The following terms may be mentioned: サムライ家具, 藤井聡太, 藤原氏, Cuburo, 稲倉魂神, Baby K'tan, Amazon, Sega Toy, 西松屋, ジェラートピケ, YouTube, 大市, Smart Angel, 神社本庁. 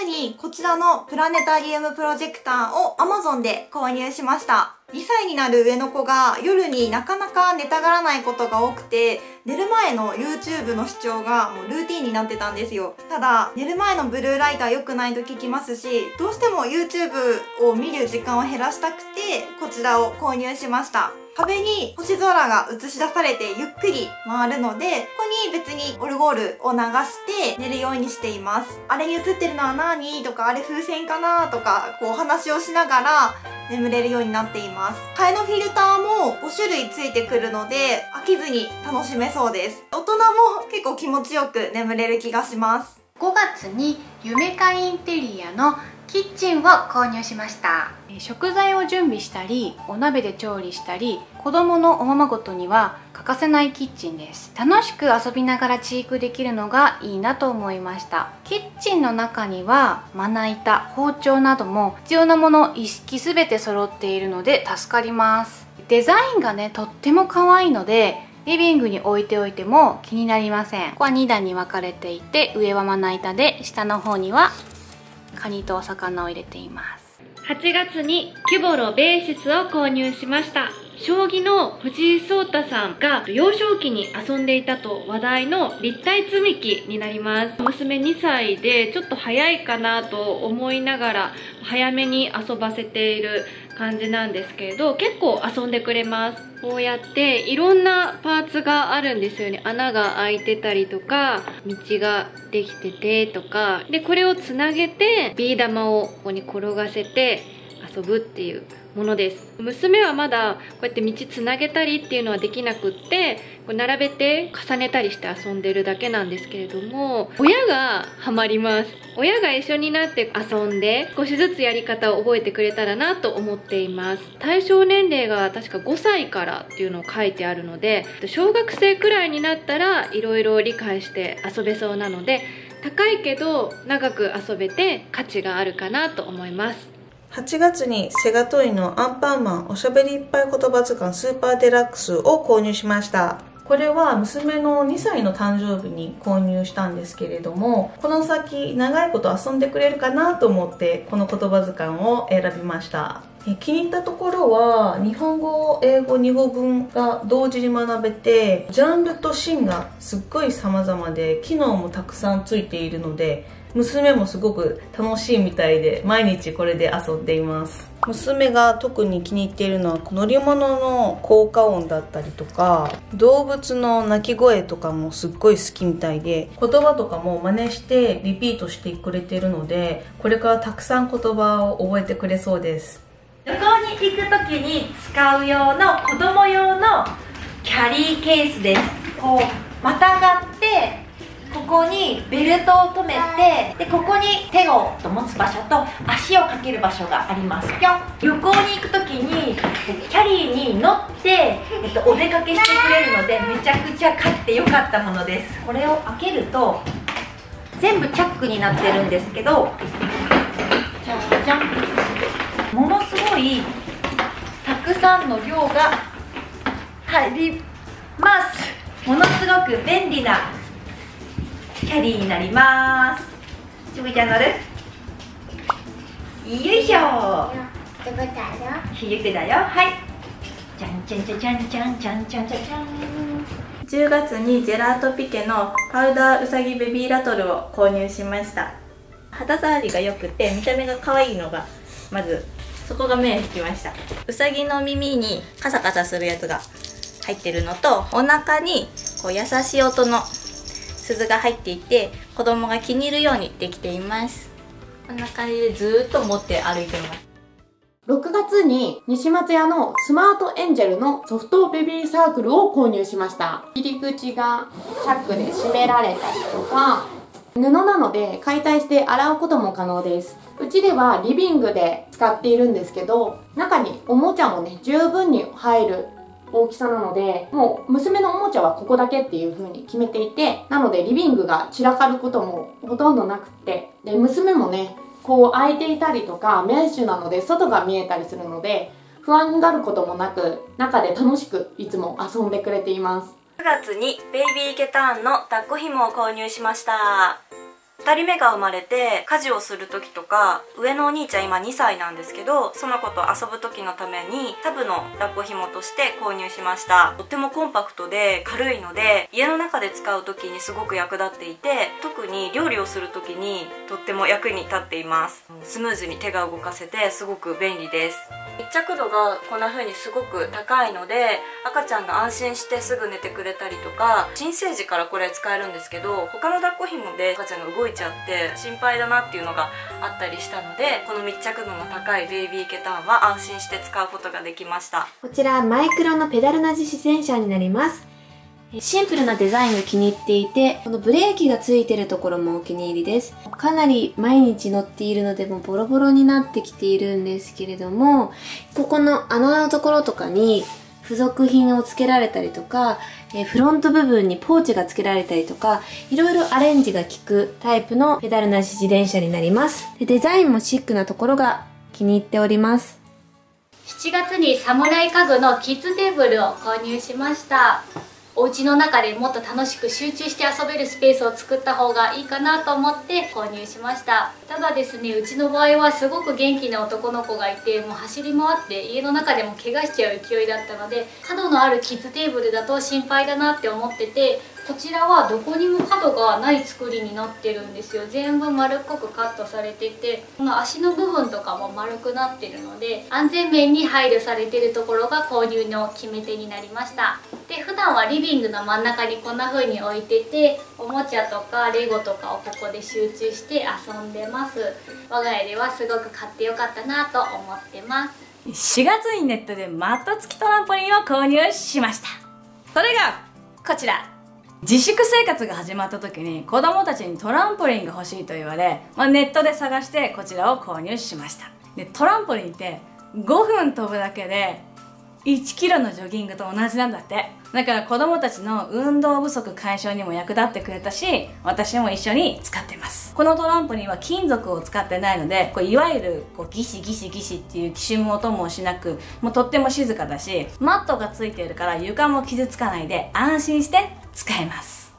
月にこちらのプラネタリウムプロジェクターを Amazon で購入しました。2歳になる上の子が夜になかなか寝たがらないことが多くて、寝る前の YouTube の視聴がもうルーティーンになってたんですよ。ただ、寝る前のブルーライトは良くないと聞きますし、どうしても YouTube を見る時間を減らしたくて、こちらを購入しました。壁に星空が映し出されてゆっくり回るので、ここに別にオルゴールを流して寝るようにしています。あれに映ってるのは何とか、あれ風船かなとか、こうお話をしながら眠れるようになっています。替えのフィルターも5種類ついてくるので、飽きずに楽しめそうです。大人も結構気持ちよく眠れる気がします。5月に夢かインテリアのキッチンを購入しました。食材を準備したり、お鍋で調理したり、子供のおままごとには欠かせないキッチンです。楽しく遊びながら飼育できるのがいいなと思いました。キッチンの中にはまな板、包丁なども必要なもの一式全て揃っているので助かります。デザインがね、とっても可愛いので、リビングに置いておいても気になりません。ここは2段に分かれていて、上はまな板で、下の方にはカニとお魚を入れています。8月にキュボロベーシスを購入しました。将棋の藤井聡太さんが幼少期に遊んでいたと話題の立体積み木になります。娘2歳でちょっと早いかなと思いながら早めに遊ばせている感じなんですけれど、結構遊んでくれます。こうやっていろんなパーツがあるんですよね。穴が開いてたりとか、道ができててとかで、これをつなげてビー玉をここに転がせて遊ぶっていうものです。娘はまだこうやって道つなげたりっていうのはできなくって、こう並べて重ねたりして遊んでるだけなんですけれども、親がハマります。親が一緒になって遊んで少しずつやり方を覚えてくれたらなと思っています。対象年齢が確か5歳からっていうのを書いてあるので、小学生くらいになったらいろいろ理解して遊べそうなので、高いけど長く遊べて価値があるかなと思います。8月にセガトイのアンパンマンおしゃべりいっぱい言葉図鑑スーパーデラックスを購入しました。これは娘の2歳の誕生日に購入したんですけれども、この先長いこと遊んでくれるかなと思ってこの言葉図鑑を選びました。気に入ったところは日本語、英語、2語分が同時に学べて、ジャンルと芯がすっごい様々で機能もたくさんついているので、娘もすごく楽しいみたいで毎日これで遊んでいます。娘が特に気に入っているのは乗り物の効果音だったりとか、動物の鳴き声とかもすっごい好きみたいで、言葉とかも真似してリピートしてくれてるので、これからたくさん言葉を覚えてくれそうです。旅行に行く時に使う用の子供用のキャリーケースです。こうまたがってここにベルトを留めて、でここに手を持つ場所と足をかける場所がありますよ。旅行に行く時にキャリーに乗って、お出かけしてくれるので、めちゃくちゃ買ってよかったものです。これを開けると全部チャックになってるんですけど、じゃんじゃん、ものすごいたくさんの量が入ります。ものすごく便利なキャリーになります。ちぶちゃん乗る？よいしょ。ちぶだよ。ひゆくだよ。はい。じゃんじゃんじゃんじゃんじゃんじゃんじゃんじゃん。10月にジェラートピケのパウダーうさぎベビーラトルを購入しました。肌触りが良くて見た目が可愛いのがまずそこが目を引きました。うさぎの耳にカサカサするやつが入ってるのと、お腹にこう優しい音の鈴が入っていて、子供が気に入るようにできています。こんな感じでずーっと持って歩いています。6月に西松屋のスマートエンジェルのソフトベビーサークルを購入しました。入り口がチャックで閉められたりとか、布なので解体して洗うことも可能です。うちではリビングで使っているんですけど、中におもちゃもね、十分に入る大きさなので、もう娘のおもちゃはここだけっていう風に決めていて、なのでリビングが散らかることもほとんどなくって、で娘もね、こう開いていたりとか、メッシュなので外が見えたりするので不安になることもなく、中で楽しくいつも遊んでくれています。9月にベイビーゲターンの抱っこ紐を購入しました。2人目が生まれて家事をする時とか、上のお兄ちゃん今2歳なんですけど、その子と遊ぶ時のためにタブの抱っこひもとして購入しました。とってもコンパクトで軽いので家の中で使う時にすごく役立っていて、特に料理をする時にとっても役に立っています。スムーズに手が動かせてすごく便利です。密着度がこんな風にすごく高いので、赤ちゃんが安心してすぐ寝てくれたりとか、新生児からこれ使えるんですけど、他の抱っこひもで赤ちゃんが動いちゃって心配だなっていうのがあったりしたので、この密着度の高いベイビーケタンは安心して使うことができました。こちらマイクロのペダルなし自転車になります。シンプルなデザインが気に入っていて、このブレーキがついてるところもお気に入りです。かなり毎日乗っているのでもうボロボロになってきているんですけれども、ここの穴のところとかに付属品をつけられたりとか、フロント部分にポーチがつけられたりとか、いろいろアレンジが効くタイプのペダルなし自転車になります。でデザインもシックなところが気に入っております。7月にサムライ家具のキッズテーブルを購入しました。お家の中でもっと楽しく集中して遊べるスペースを作った方がいいかなと思って購入しました。ただですね、うちの場合はすごく元気な男の子がいて、もう走り回って家の中でも怪我しちゃう勢いだったので、角のあるキッズテーブルだと心配だなって思ってて、こちらはどこにも角がない作りになってるんですよ。全部丸っこくカットされてて、この足の部分とかも丸くなってるので、安全面に配慮されてるところが購入の決め手になりました。で普段はリビングの真ん中にこんな風に置いてて、おもちゃとかレゴとかをここで集中して遊んでます。我が家ではすごく買ってよかったなと思ってます。4月にネットでマット付きトランポリンを購入しました。それがこちら。自粛生活が始まった時に子供たちにトランポリンが欲しいと言われ、ネットで探してこちらを購入しました。でトランポリンって5分飛ぶだけで1キロのジョギングと同じなんだって。だから子供たちの運動不足解消にも役立ってくれたし、私も一緒に使ってます。このトランポリンは金属を使ってないので、いわゆるギシギシギシっていうきしむ音もしなく、もうとっても静かだし、マットがついているから床も傷つかないで安心して使えます。